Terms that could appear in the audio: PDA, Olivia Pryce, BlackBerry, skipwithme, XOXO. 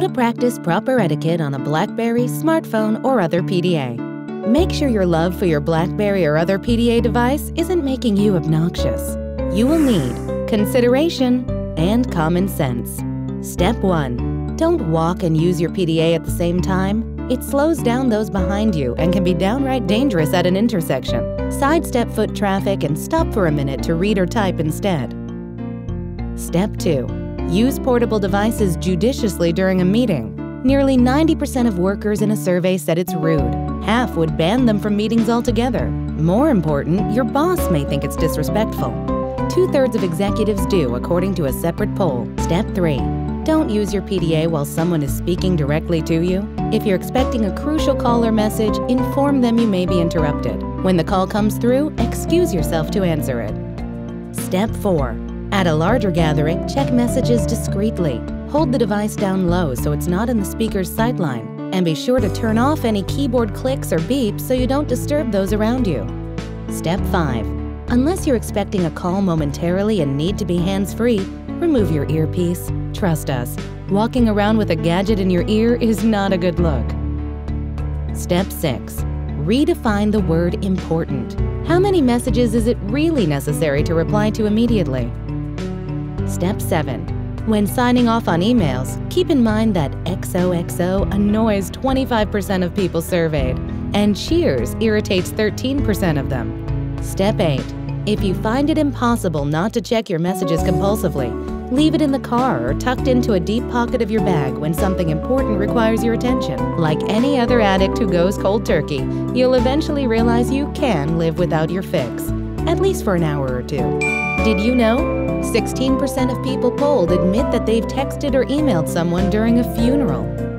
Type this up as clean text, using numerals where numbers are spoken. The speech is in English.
How to practice proper etiquette on a BlackBerry, smartphone, or other PDA. Make sure your love for your BlackBerry or other PDA device isn't making you obnoxious. You will need consideration and common sense. Step 1. Don't walk and use your PDA at the same time. It slows down those behind you and can be downright dangerous at an intersection. Sidestep foot traffic and stop for a minute to read or type instead. Step 2. Use portable devices judiciously during a meeting. Nearly 90% of workers in a survey said it's rude. Half would ban them from meetings altogether. More important, your boss may think it's disrespectful. 2/3 of executives do, according to a separate poll. Step 3. Don't use your PDA while someone is speaking directly to you. If you're expecting a crucial call or message, inform them you may be interrupted. When the call comes through, excuse yourself to answer it. Step 4. At a larger gathering, check messages discreetly. Hold the device down low so it's not in the speaker's sightline, and be sure to turn off any keyboard clicks or beeps so you don't disturb those around you. Step 5. Unless you're expecting a call momentarily and need to be hands-free, remove your earpiece. Trust us, walking around with a gadget in your ear is not a good look. Step 6. Redefine the word important. How many messages is it really necessary to reply to immediately? Step 7. When signing off on emails, keep in mind that XOXO annoys 25% of people surveyed, and cheers irritates 13% of them. Step 8. If you find it impossible not to check your messages compulsively, leave it in the car or tucked into a deep pocket of your bag when something important requires your attention. Like any other addict who goes cold turkey, you'll eventually realize you can live without your fix, at least for an hour or two. Did you know? 16% of people polled admit that they've texted or emailed someone during a funeral.